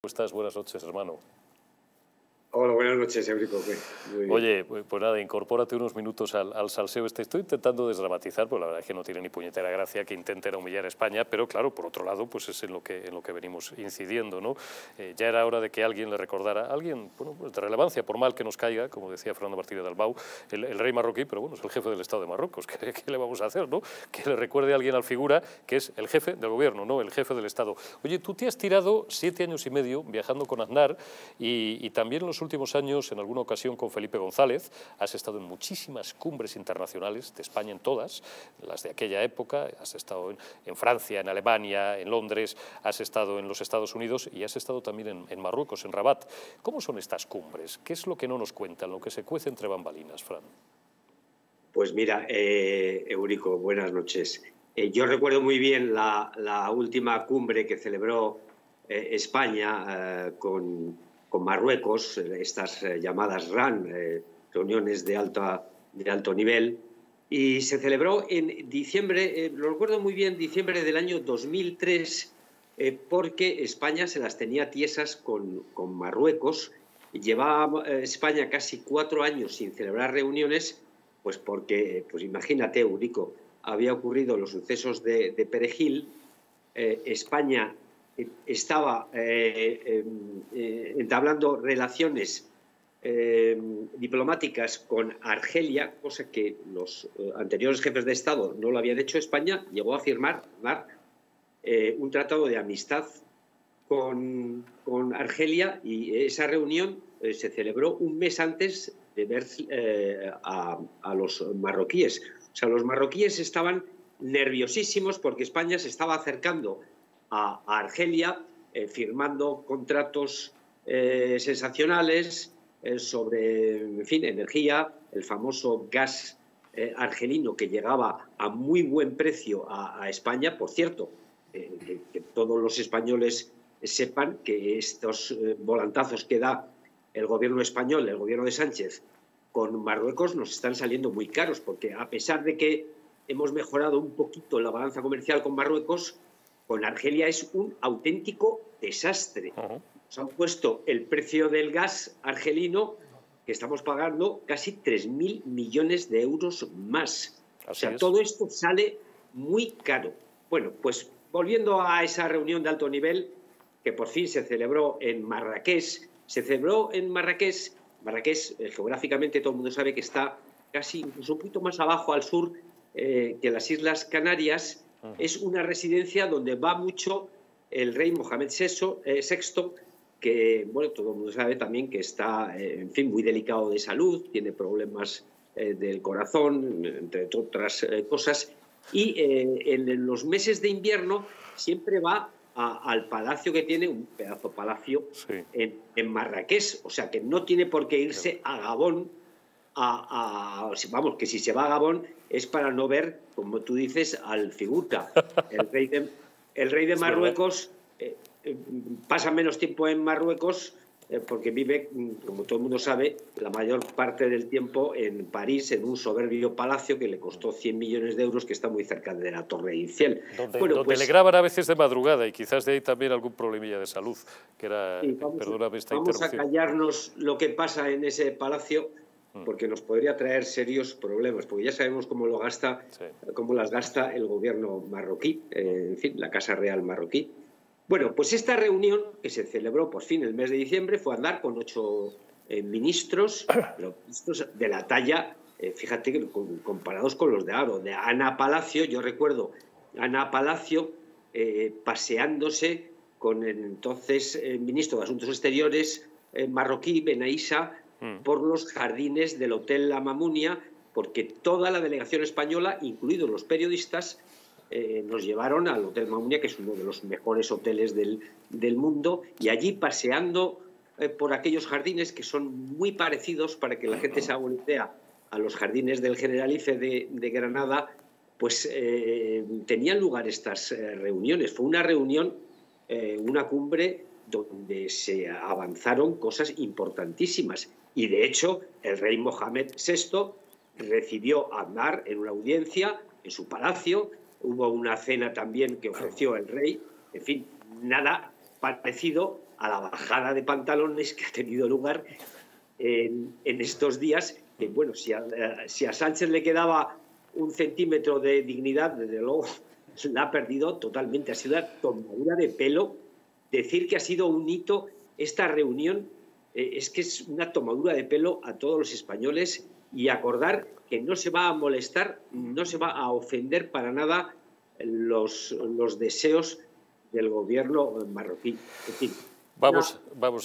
¿Cómo estás? Buenas noches, hermano. Hola, buenas noches, Eurico. Oye, pues nada, incorpórate unos minutos al salseo este. Estoy intentando desdramatizar, porque la verdad es que no tiene ni puñetera gracia que intenten humillar a España, pero claro, por otro lado, pues es en lo que venimos incidiendo, ¿no? Ya era hora de que alguien le recordara, alguien, bueno, pues de relevancia, por mal que nos caiga, como decía Fernando Martínez de Albau, el rey marroquí, pero bueno, es el jefe del Estado de Marruecos, ¿qué le vamos a hacer, no? Que le recuerde a alguien al figura que es el jefe del gobierno, no el jefe del Estado. Oye, tú te has tirado 7 años y medio viajando con Aznar y también los últimos años, en alguna ocasión con Felipe González, has estado en muchísimas cumbres internacionales de España, en todas, las de aquella época, has estado en Francia, en Alemania, en Londres, has estado en los Estados Unidos y has estado también en Marruecos, en Rabat. ¿Cómo son estas cumbres? ¿Qué es lo que no nos cuentan, lo que se cuece entre bambalinas, Fran? Pues mira, Eurico, buenas noches. Yo recuerdo muy bien la última cumbre que celebró España con Marruecos, estas llamadas RAN, reuniones de alto nivel, y se celebró en diciembre, lo recuerdo muy bien, diciembre del año 2003, porque España se las tenía tiesas con Marruecos. Llevaba España casi 4 años sin celebrar reuniones, pues porque, pues imagínate, Eurico, había ocurrido los sucesos de Perejil, España estaba entablando relaciones diplomáticas con Argelia, cosa que los anteriores jefes de Estado no lo habían hecho. España llegó a firmar un tratado de amistad con Argelia, y esa reunión se celebró un mes antes de ver a los marroquíes. O sea, los marroquíes estaban nerviosísimos porque España se estaba acercando a Argelia, firmando contratos sensacionales sobre, en fin, energía, el famoso gas argelino que llegaba a muy buen precio a España. Por cierto, que todos los españoles sepan que estos volantazos que da el gobierno español, el gobierno de Sánchez, con Marruecos nos están saliendo muy caros, porque a pesar de que hemos mejorado un poquito la balanza comercial con Marruecos, con Argelia es un auténtico desastre. Nos han puesto el precio del gas argelino, que estamos pagando casi 3.000 millones de euros más. Así, o sea, es. Todo esto sale muy caro. Bueno, pues volviendo a esa reunión de alto nivel, que por fin se celebró en Marrakech. Marrakech, geográficamente todo el mundo sabe que está casi incluso un poquito más abajo al sur que las Islas Canarias. Es una residencia donde va mucho el rey Mohamed VI, que, bueno, todo el mundo sabe también que está, en fin, muy delicado de salud, tiene problemas del corazón, entre otras cosas, y en los meses de invierno siempre va al palacio que tiene, un pedazo palacio, sí, en Marrakech. O sea, que no tiene por qué irse a Gabón. Vamos, que si se va a Gabón es para no ver, como tú dices, al figura. El rey de Marruecos pasa menos tiempo en Marruecos porque vive, como todo el mundo sabe, la mayor parte del tiempo en París, en un soberbio palacio que le costó 100 millones de euros, que está muy cerca de la Torre Eiffel. Donde pues, le graban a veces de madrugada, y quizás de ahí también algún problemilla de salud. Que era, sí, perdóname esta interrupción. Vamos a callarnos lo que pasa en ese palacio, porque nos podría traer serios problemas, porque ya sabemos cómo lo gasta, sí, cómo las gasta el gobierno marroquí, en fin, la Casa Real marroquí. Bueno, pues esta reunión que se celebró por fin el mes de diciembre fue Aznar con 8 ministros, pero ministros de la talla, fíjate, comparados con los de ahora, de Ana Palacio. Yo recuerdo Ana Palacio paseándose con el entonces ministro de Asuntos Exteriores marroquí, Benaísa, por los jardines del Hotel La Mamunia, porque toda la delegación española, incluidos los periodistas, nos llevaron al Hotel Mamunia, que es uno de los mejores hoteles del mundo, y allí paseando por aquellos jardines, que son muy parecidos, para que la gente se haga una idea, a los jardines del Generalife de Granada, pues tenían lugar estas reuniones. Fue una reunión, una cumbre, donde se avanzaron cosas importantísimas. Y, de hecho, el rey Mohamed VI recibió a Aznar en una audiencia en su palacio. Hubo una cena también que ofreció el rey. En fin, nada parecido a la bajada de pantalones que ha tenido lugar en estos días. Bueno, si a Sánchez le quedaba un centímetro de dignidad, desde luego la ha perdido totalmente. Ha sido una tomadura de pelo. Decir que ha sido un hito esta reunión es que es una tomadura de pelo a todos los españoles, y acordar que no se va a molestar, no se va a ofender para nada los deseos del gobierno marroquí. En fin, vamos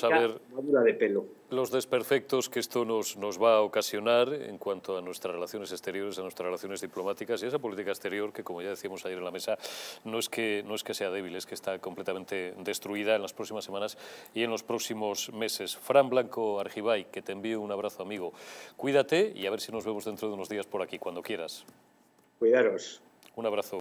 a ver de pelo. Los desperfectos que esto nos va a ocasionar en cuanto a nuestras relaciones exteriores, a nuestras relaciones diplomáticas y a esa política exterior que, como ya decíamos ayer en la mesa, no es que sea débil, es que está completamente destruida en las próximas semanas y en los próximos meses. Fran Blanco Argibay, que te envío un abrazo, amigo. Cuídate y a ver si nos vemos dentro de unos días por aquí, cuando quieras. Cuidaros. Un abrazo.